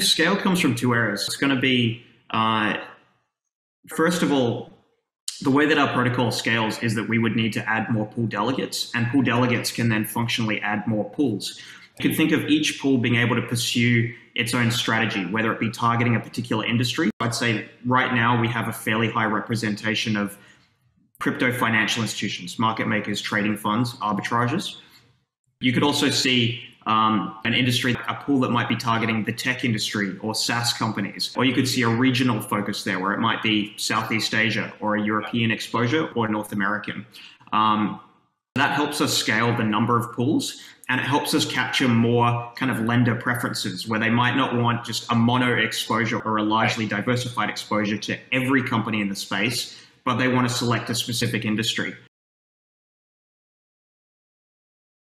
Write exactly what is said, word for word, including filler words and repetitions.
Scale comes from two areas. It's going to be, uh, first of all, the way that our protocol scales is that we would need to add more pool delegates, and pool delegates can then functionally add more pools. You can think of each pool being able to pursue its own strategy, whether it be targeting a particular industry. I'd say right now we have a fairly high representation of crypto financial institutions, market makers, trading funds, arbitrages. You could also see um, an industry, a pool that might be targeting the tech industry or SaaS companies, or you could see a regional focus there where it might be Southeast Asia or a European exposure or North American. Um, That helps us scale the number of pools, and it helps us capture more kind of lender preferences where they might not want just a mono exposure or a largely diversified exposure to every company in the space, but they want to select a specific industry.